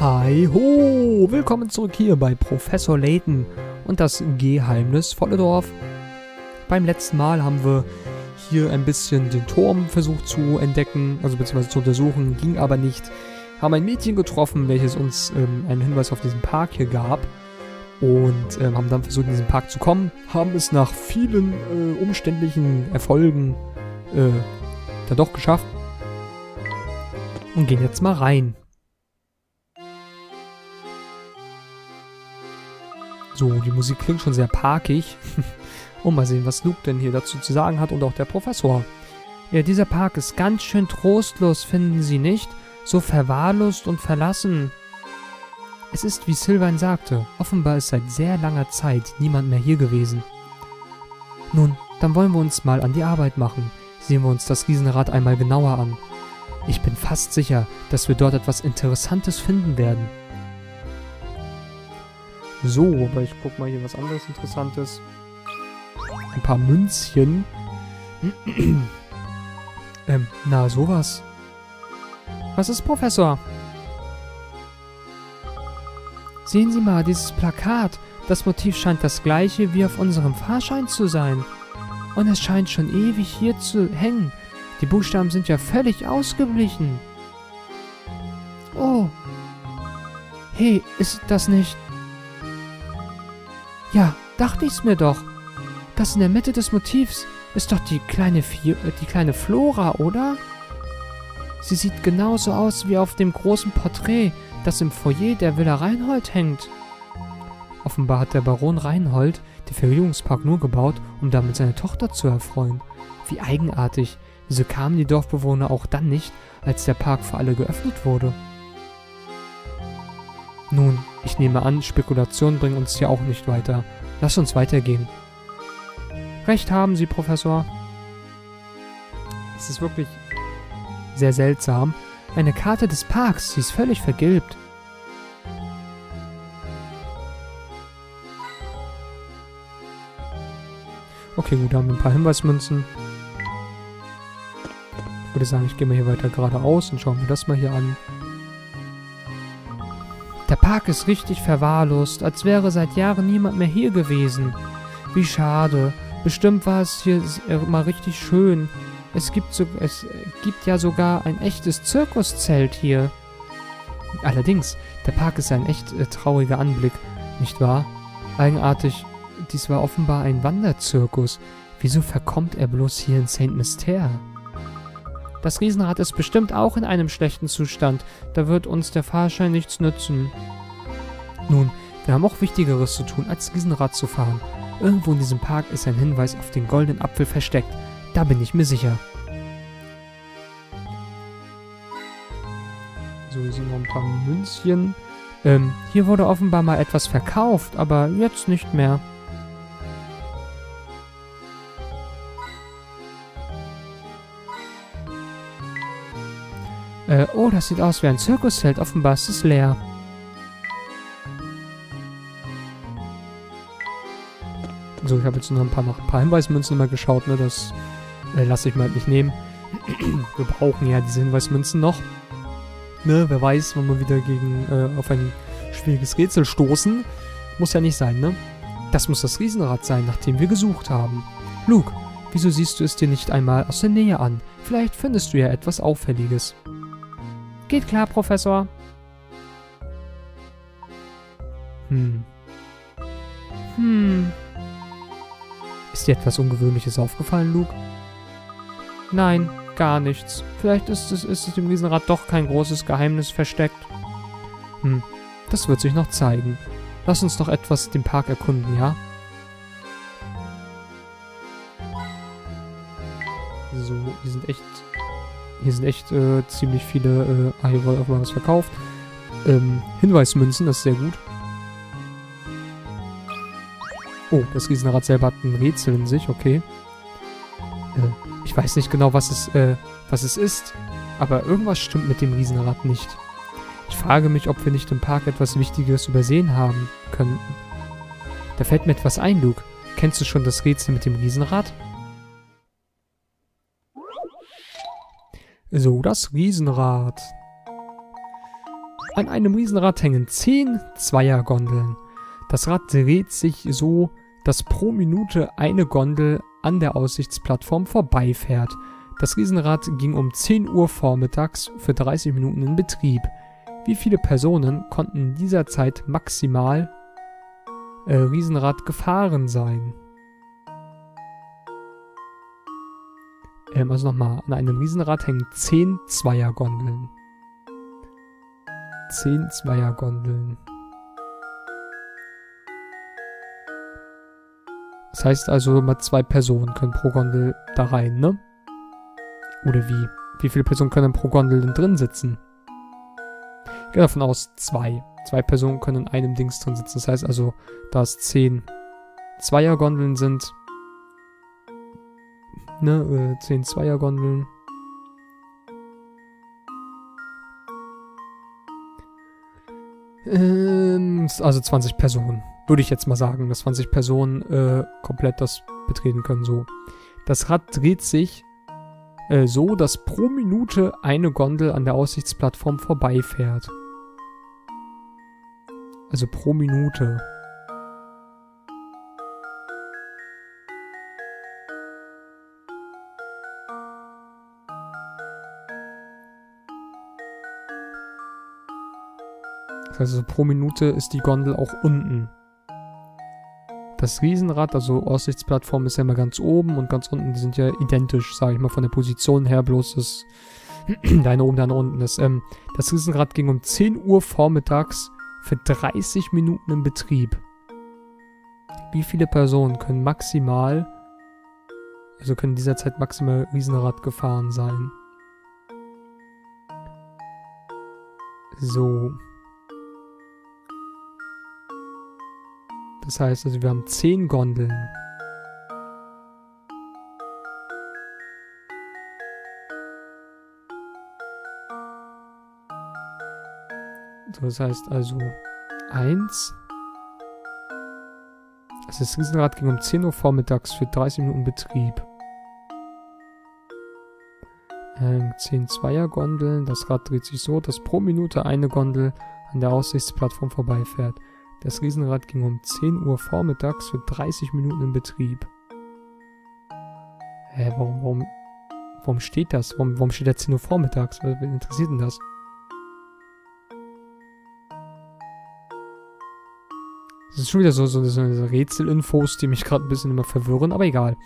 Hi ho, willkommen zurück hier bei Professor Layton und das geheimnisvolle Dorf. Beim letzten Mal haben wir hier ein bisschen den Turm versucht zu entdecken, also beziehungsweise zu untersuchen, ging aber nicht. Haben ein Mädchen getroffen, welches uns einen Hinweis auf diesen Park hier gab und haben dann versucht, in diesen Park zu kommen. Haben es nach vielen umständlichen Erfolgen dann doch geschafft und gehen jetzt mal rein. So, die Musik klingt schon sehr parkig. Und mal sehen, was Luke denn hier dazu zu sagen hat und auch der Professor. Ja, dieser Park ist ganz schön trostlos, finden Sie nicht? So verwahrlost und verlassen. Es ist, wie Sylvain sagte, offenbar ist seit sehr langer Zeit niemand mehr hier gewesen. Nun, dann wollen wir uns mal an die Arbeit machen. Sehen wir uns das Riesenrad einmal genauer an. Ich bin fast sicher, dass wir dort etwas Interessantes finden werden. So, aber ich guck mal hier was anderes Interessantes. Ein paar Münzchen. Na, sowas. Was ist, Professor? Sehen Sie mal, dieses Plakat. Das Motiv scheint das gleiche wie auf unserem Fahrschein zu sein. Und es scheint schon ewig hier zu hängen. Die Buchstaben sind ja völlig ausgeblichen. Oh. Hey, ist das nicht... Ja, dachte ich's mir doch. Das in der Mitte des Motivs ist doch die kleine Flora, oder? Sie sieht genauso aus wie auf dem großen Porträt, das im Foyer der Villa Reinhold hängt. Offenbar hat der Baron Reinhold den Vergnügungspark nur gebaut, um damit seine Tochter zu erfreuen. Wie eigenartig. Wieso kamen die Dorfbewohner auch dann nicht, als der Park für alle geöffnet wurde? Nun, ich nehme an, Spekulationen bringen uns hier auch nicht weiter. Lass uns weitergehen. Recht haben Sie, Professor. Es ist wirklich sehr seltsam. Eine Karte des Parks, sie ist völlig vergilbt. Okay, gut, da haben wir ein paar Hinweismünzen. Ich würde sagen, ich gehe mal hier weiter geradeaus und schauen wir das mal hier an. Der Park ist richtig verwahrlost, als wäre seit Jahren niemand mehr hier gewesen. Wie schade. Bestimmt war es hier mal richtig schön. Es gibt ja sogar ein echtes Zirkuszelt hier. Allerdings, der Park ist ein echt trauriger Anblick, nicht wahr? Eigenartig, dies war offenbar ein Wanderzirkus. Wieso verkommt er bloß hier in St. Mystère? Das Riesenrad ist bestimmt auch in einem schlechten Zustand. Da wird uns der Fahrschein nichts nützen. Nun, wir haben auch Wichtigeres zu tun, als Riesenrad zu fahren. Irgendwo in diesem Park ist ein Hinweis auf den goldenen Apfel versteckt. Da bin ich mir sicher. So, hier sind noch ein paar Münzchen. Hier wurde offenbar mal etwas verkauft, aber jetzt nicht mehr. Oh, das sieht aus wie ein Zirkuszelt. Offenbar ist es leer. So, ich habe jetzt noch ein paar Hinweismünzen mal geschaut. Ne? Das lasse ich mir halt nicht nehmen. Wir brauchen ja diese Hinweismünzen noch. Ne? Wer weiß, wenn wir wieder auf ein schwieriges Rätsel stoßen. Muss ja nicht sein, ne? Das muss das Riesenrad sein, nachdem wir gesucht haben. Luke, wieso siehst du es dir nicht einmal aus der Nähe an? Vielleicht findest du ja etwas Auffälliges. Geht klar, Professor. Ist dir etwas Ungewöhnliches aufgefallen, Luke? Nein, gar nichts. Vielleicht ist es im Riesenrad doch kein großes Geheimnis versteckt. Das wird sich noch zeigen. Lass uns noch etwas den Park erkunden, ja? So, Hier sind echt ziemlich viele... hier wurde auch mal was verkauft. Hinweismünzen, das ist sehr gut. Oh, das Riesenrad selber hat ein Rätsel in sich, okay. Ich weiß nicht genau, was es ist, aber irgendwas stimmt mit dem Riesenrad nicht. Ich frage mich, ob wir nicht im Park etwas Wichtiges übersehen haben könnten. Da fällt mir etwas ein, Luke. Kennst du schon das Rätsel mit dem Riesenrad? So, das Riesenrad. An einem Riesenrad hängen 10 Zweiergondeln. Das Rad dreht sich so, dass pro Minute eine Gondel an der Aussichtsplattform vorbeifährt. Das Riesenrad ging um 10 Uhr vormittags für 30 Minuten in Betrieb. Wie viele Personen konnten in dieser Zeit maximal Riesenrad gefahren sein? Also nochmal, an einem Riesenrad hängen 10 Zweiergondeln. 10 Zweiergondeln. Das heißt also, mal 2 Personen können pro Gondel da rein, ne? Oder wie? Wie viele Personen können pro Gondel denn drin sitzen? Ich gehe davon aus, 2. 2 Personen können in einem Dings drin sitzen. Das heißt also, da es 10 Zweiergondeln sind, ne, 10 Zweiergondeln. Also 20 Personen, würde ich jetzt mal sagen, dass 20 Personen komplett das betreten können, so. Das Rad dreht sich so, dass pro Minute eine Gondel an der Aussichtsplattform vorbeifährt. Also pro Minute. Also pro Minute ist die Gondel auch unten. Das Riesenrad, also Aussichtsplattform, ist ja immer ganz oben und ganz unten, die sind ja identisch, sage ich mal, von der Position her, bloß das deine oben, deine unten ist. Das Riesenrad ging um 10 Uhr vormittags für 30 Minuten in Betrieb. Wie viele Personen können maximal, also können in dieser Zeit maximal Riesenrad gefahren sein? So. Das heißt, also wir haben 10 Gondeln. So, das heißt also 1. Also das Riesenrad ging um 10 Uhr vormittags für 30 Minuten Betrieb. 10 Zweiergondeln. Das Rad dreht sich so, dass pro Minute eine Gondel an der Aussichtsplattform vorbeifährt. Das Riesenrad ging um 10 Uhr vormittags für 30 Minuten in Betrieb. Hä, warum steht das? Warum steht da 10 Uhr vormittags? Was interessiert denn das? Das ist schon wieder so Rätselinfos, die mich gerade ein bisschen immer verwirren, aber egal.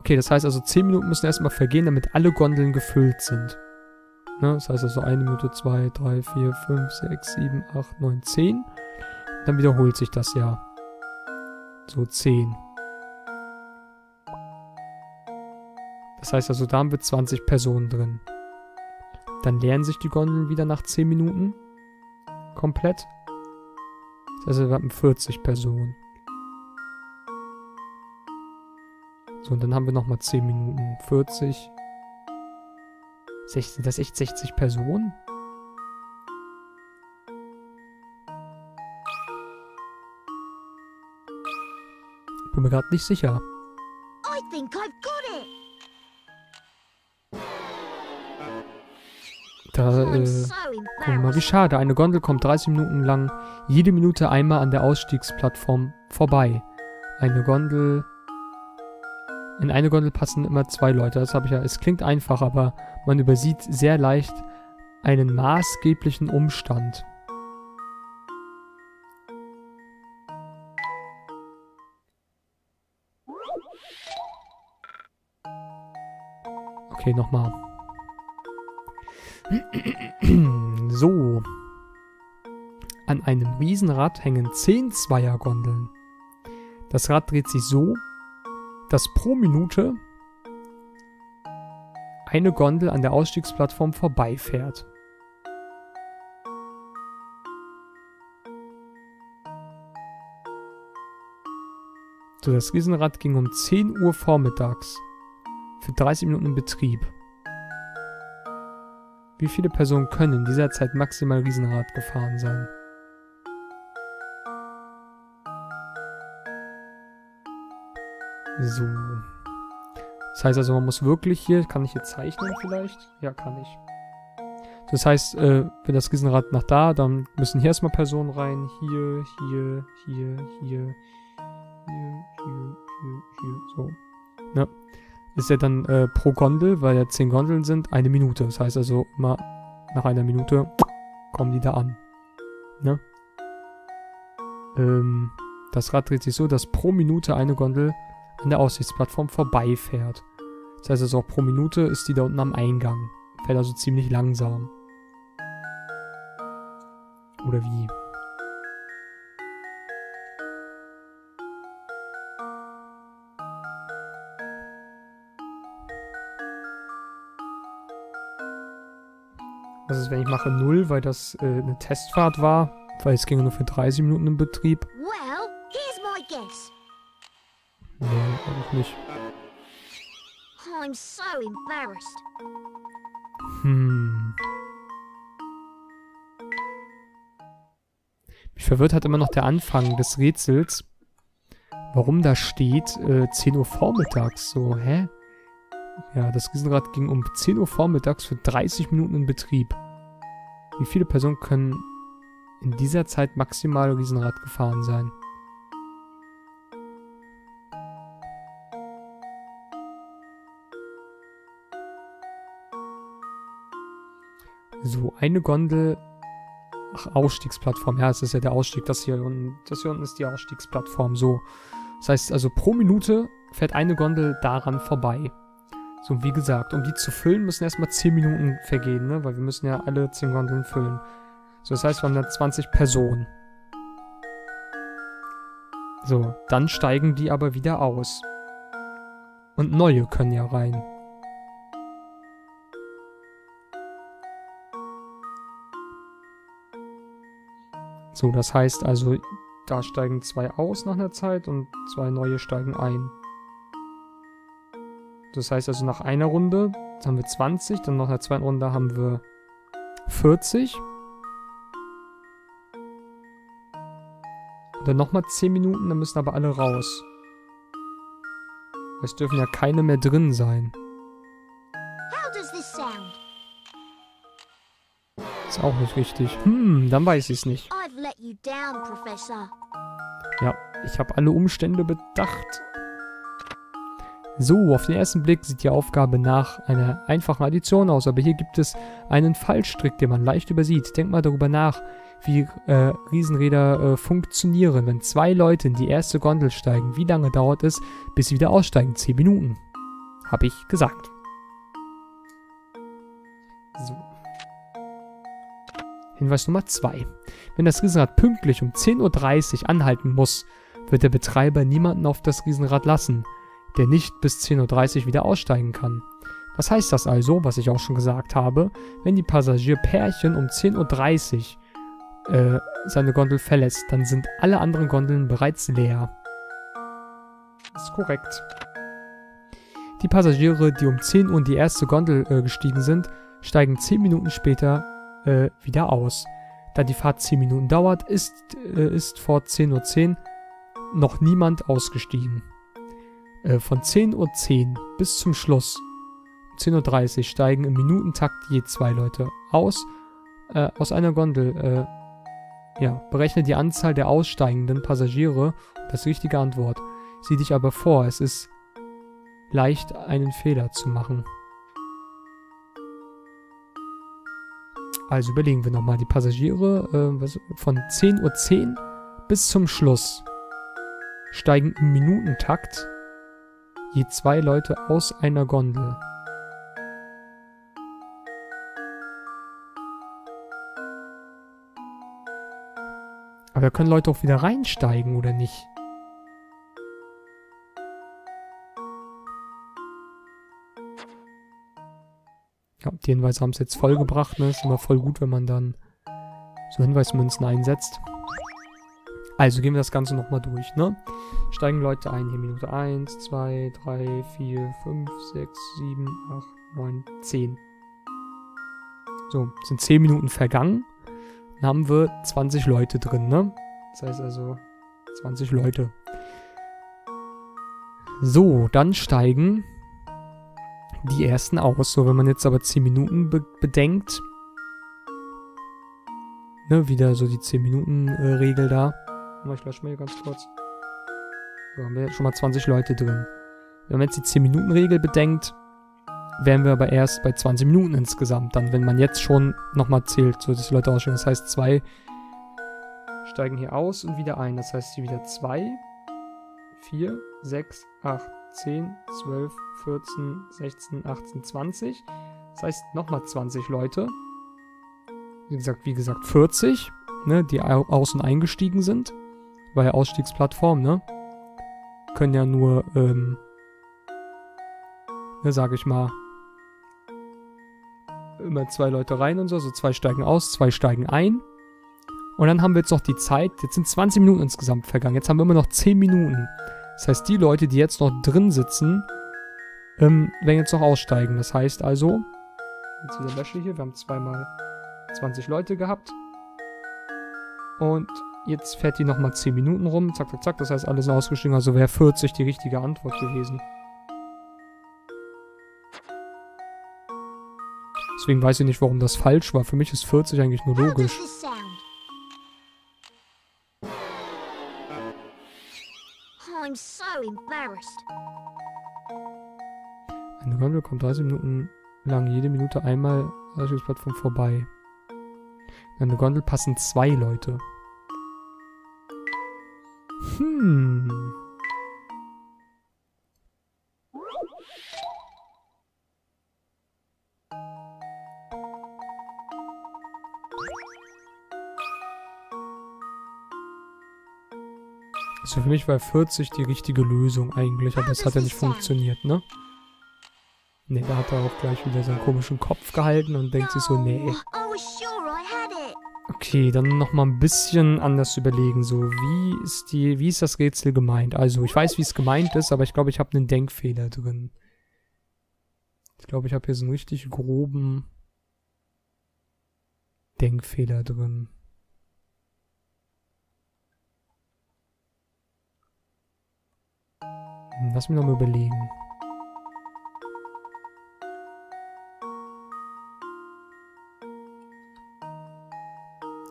Okay, das heißt also 10 Minuten müssen erstmal vergehen, damit alle Gondeln gefüllt sind. Ne, das heißt also 1 Minute, 2, 3, 4, 5, 6, 7, 8, 9, 10. Dann wiederholt sich das ja. So 10. Das heißt also, da haben wir 20 Personen drin. Dann leeren sich die Gondeln wieder nach 10 Minuten. Komplett. Das heißt also, wir haben 40 Personen. So, und dann haben wir nochmal 10 Minuten. 40. 60, das ist echt 60 Personen? Bin mir gerade nicht sicher. Da, gucken wir mal, wie schade. Eine Gondel kommt 30 Minuten lang jede Minute einmal an der Ausstiegsplattform vorbei. Eine Gondel... In eine Gondel passen immer 2 Leute, das habe ich ja. Es klingt einfach, aber man übersieht sehr leicht einen maßgeblichen Umstand. Okay, nochmal. So. An einem Riesenrad hängen 10 Zweiergondeln. Das Rad dreht sich so, dass pro Minute eine Gondel an der Ausstiegsplattform vorbeifährt. So, das Riesenrad ging um 10 Uhr vormittags für 30 Minuten in Betrieb. Wie viele Personen können in dieser Zeit maximal Riesenrad gefahren sein? So. Das heißt also, man muss wirklich hier... Kann ich hier zeichnen vielleicht? Ja, kann ich. Das heißt, wenn das Riesenrad nach da, dann müssen hier erstmal Personen rein. Hier. So. Ja. Ist ja dann pro Gondel, weil ja 10 Gondeln sind, 1 Minute. Das heißt also, mal nach 1 Minute kommen die da an. Ne? Das Rad dreht sich so, dass pro Minute 1 Gondel an der Aussichtsplattform vorbeifährt. Das heißt also, auch pro Minute ist die da unten am Eingang. Fährt also ziemlich langsam. Oder wie? Also wenn ich mache 0, weil das eine Testfahrt war, weil es ging nur für 30 Minuten in Betrieb. Well, here's my guess. Nee, eigentlich nicht. I'm so embarrassed. Mich verwirrt hat immer noch der Anfang des Rätsels. Warum da steht 10 Uhr vormittags, so, hä? Ja, das Riesenrad ging um 10 Uhr vormittags für 30 Minuten in Betrieb. Wie viele Personen können in dieser Zeit maximal Riesenrad gefahren sein? So, 1 Gondel. Ach, Ausstiegsplattform. Ja, es ist ja der Ausstieg. Das hier unten ist die Ausstiegsplattform. So. Das heißt also, pro Minute fährt 1 Gondel daran vorbei. So, wie gesagt, um die zu füllen, müssen erstmal 10 Minuten vergehen, ne? Weil wir müssen ja alle 10 Gondeln füllen. So, das heißt, wir haben da 20 Personen. So, dann steigen die aber wieder aus. Und neue können ja rein. So, das heißt also, da steigen 2 aus nach einer Zeit und 2 neue steigen ein. Das heißt also, nach einer Runde haben wir 20, dann nach der zweiten Runde haben wir 40. Und dann nochmal 10 Minuten, dann müssen aber alle raus. Es dürfen ja keine mehr drin sein. Ist auch nicht richtig. Dann weiß ich es nicht. Ja, ich habe alle Umstände bedacht. So, auf den ersten Blick sieht die Aufgabe nach einer einfachen Addition aus, aber hier gibt es einen Fallstrick, den man leicht übersieht. Denkt mal darüber nach, wie Riesenräder funktionieren. Wenn 2 Leute in die erste Gondel steigen, wie lange dauert es, bis sie wieder aussteigen? 10 Minuten. Habe ich gesagt. So. Hinweis Nummer 2. Wenn das Riesenrad pünktlich um 10:30 Uhr anhalten muss, wird der Betreiber niemanden auf das Riesenrad lassen, der nicht bis 10:30 Uhr wieder aussteigen kann. Was heißt das also, was ich auch schon gesagt habe, wenn die Passagierpärchen um 10:30 Uhr seine Gondel verlässt, dann sind alle anderen Gondeln bereits leer. Das ist korrekt. Die Passagiere, die um 10 Uhr in die erste Gondel gestiegen sind, steigen 10 Minuten später wieder aus. Da die Fahrt 10 Minuten dauert, ist vor 10:10 Uhr noch niemand ausgestiegen. Von 10:10 Uhr bis zum Schluss, 10:30 Uhr, steigen im Minutentakt je 2 Leute aus. Aus einer Gondel. Ja, berechne die Anzahl der aussteigenden Passagiere. Das ist die richtige Antwort. Sieh dich aber vor, es ist leicht, einen Fehler zu machen. Also überlegen wir nochmal. Die Passagiere von 10:10 Uhr bis zum Schluss steigen im Minutentakt je 2 Leute aus einer Gondel. Aber da können Leute auch wieder reinsteigen, oder nicht? Ja, die Hinweise haben es jetzt vollgebracht, ne? Ist immer voll gut, wenn man dann so Hinweismünzen einsetzt. Also gehen wir das Ganze nochmal durch, ne? Steigen Leute ein. Hier Minute 1, 2, 3, 4, 5, 6, 7, 8, 9, 10. So, sind 10 Minuten vergangen. Dann haben wir 20 Leute drin, ne? Das heißt also 20 Leute. So, dann steigen die ersten aus. So, wenn man jetzt aber 10 Minuten bedenkt, Ne, wieder so die 10-Minuten-Regel da. Ich lösche mal hier ganz kurz. So, haben wir schon mal 20 Leute drin. Wenn man jetzt die 10-Minuten-Regel bedenkt, wären wir aber erst bei 20 Minuten insgesamt. Dann, wenn man jetzt schon nochmal zählt, so dass die Leute aussteigen. Das heißt, 2 steigen hier aus und wieder ein. Das heißt, hier wieder 2, 4, 6, 8, 10, 12, 14, 16, 18, 20. Das heißt, nochmal 20 Leute. Wie gesagt, 40, ne, die außen eingestiegen sind. Bei der Ausstiegsplattform, ne? Können ja nur, ne, sag ich mal, immer 2 Leute rein und so. Also 2 steigen aus, 2 steigen ein. Und dann haben wir jetzt noch die Zeit. Jetzt sind 20 Minuten insgesamt vergangen. Jetzt haben wir immer noch 10 Minuten. Das heißt, die Leute, die jetzt noch drin sitzen, werden jetzt noch aussteigen. Das heißt also, jetzt wieder Lösche hier. Wir haben zweimal 20 Leute gehabt. Und jetzt fährt die nochmal 10 Minuten rum. Zack, zack, zack. Das heißt, alle sind ausgestiegen. Also wäre 40 die richtige Antwort gewesen. Deswegen weiß ich nicht, warum das falsch war. Für mich ist 40 eigentlich nur logisch. I'm so embarrassed. Eine Gondel kommt 30 Minuten lang jede Minute einmal an der Plattform vorbei. In eine Gondel passen 2 Leute. Hm. Also für mich war 40 die richtige Lösung eigentlich, aber das hat ja nicht funktioniert, ne? Ne, da hat er auch gleich wieder seinen komischen Kopf gehalten und denkt sich so, nee. Okay, dann nochmal ein bisschen anders überlegen, so, wie ist das Rätsel gemeint? Also, ich weiß, wie es gemeint ist, aber ich glaube, ich habe einen Denkfehler drin. Ich glaube, ich habe hier so einen richtig groben Denkfehler drin. Lass mich nochmal überlegen.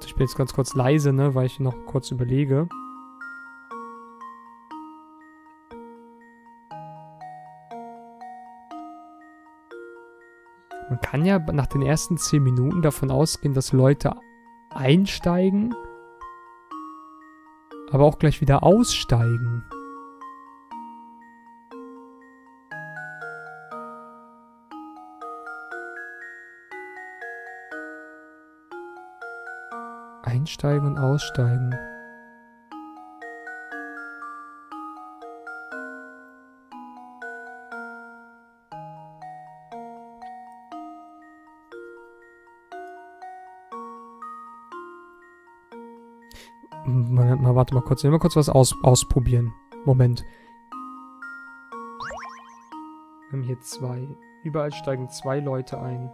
Ich bin jetzt ganz kurz leise, ne, weil ich noch kurz überlege. Man kann ja nach den ersten 10 Minuten davon ausgehen, dass Leute einsteigen, aber auch gleich wieder aussteigen. Einsteigen und aussteigen. Moment mal, warte mal kurz. Ich will mal kurz was ausprobieren. Moment. Wir haben hier 2. Überall steigen 2 Leute ein.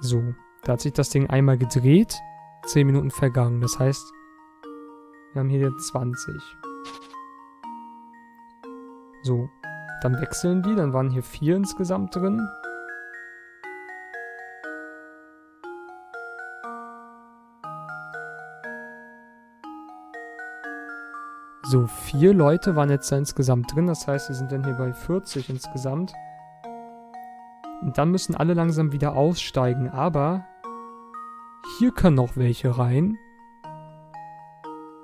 So, da hat sich das Ding einmal gedreht, 10 Minuten vergangen, das heißt, wir haben hier jetzt 20. So, dann wechseln die, dann waren hier 4 insgesamt drin. So, 4 Leute waren jetzt da insgesamt drin, das heißt, wir sind dann hier bei 40 insgesamt. Und dann müssen alle langsam wieder aussteigen, aber hier können noch welche rein,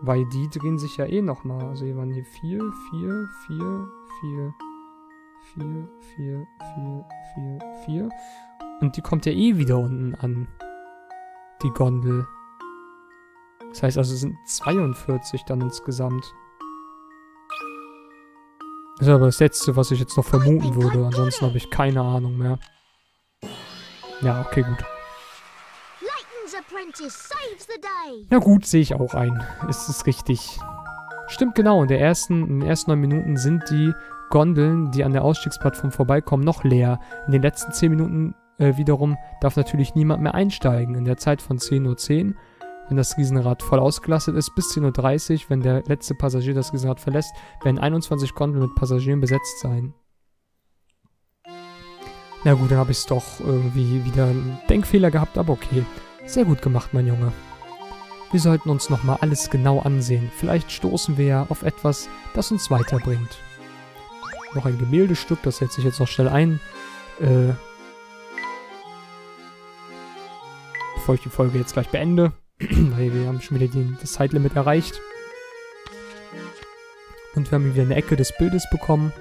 weil die drehen sich ja eh nochmal. Also hier waren hier 4, 4, 4, 4, 4, 4, 4, 4, 4 und die kommt ja eh wieder unten an, die Gondel. Das heißt also, es sind 42 dann insgesamt. Das ist aber das Letzte, was ich jetzt noch vermuten würde. Ansonsten habe ich keine Ahnung mehr. Ja, okay, gut. Na gut, sehe ich auch ein. Es ist richtig. Stimmt, genau. In den ersten 9 Minuten sind die Gondeln, die an der Ausstiegsplattform vorbeikommen, noch leer. In den letzten 10 Minuten wiederum darf natürlich niemand mehr einsteigen. In der Zeit von 10:10 Uhr, wenn das Riesenrad voll ausgelastet ist, bis 10:30 Uhr, wenn der letzte Passagier das Riesenrad verlässt, werden 21 Gondeln mit Passagieren besetzt sein. Na gut, dann habe ich es doch irgendwie wieder einen Denkfehler gehabt, aber okay. Sehr gut gemacht, mein Junge. Wir sollten uns nochmal alles genau ansehen. Vielleicht stoßen wir ja auf etwas, das uns weiterbringt. Noch ein Gemäldestück, das setze ich jetzt noch schnell ein. Bevor ich die Folge jetzt gleich beende, weil wir haben schon wieder das Zeitlimit erreicht. Und wir haben wieder eine Ecke des Bildes bekommen.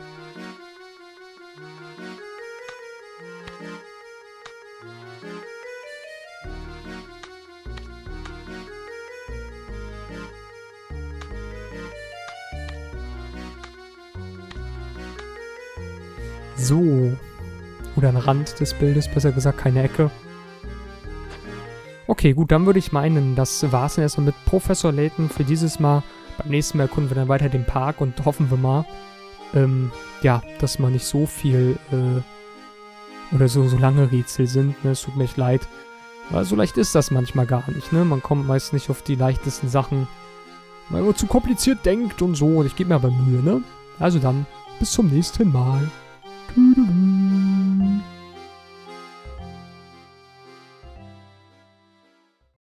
So. Oder ein Rand des Bildes, besser gesagt, keine Ecke. Okay, gut, dann würde ich meinen, das war's dann erstmal mit Professor Layton für dieses Mal. Beim nächsten Mal erkunden wir dann weiter den Park und hoffen wir mal, ja, dass mal nicht so viel, oder so lange Rätsel sind, ne, es tut mir echt leid. Weil so leicht ist das manchmal gar nicht, ne, man kommt meist nicht auf die leichtesten Sachen, weil man zu kompliziert denkt und so, und ich gebe mir aber Mühe, ne. Also dann, bis zum nächsten Mal. Tüdelü.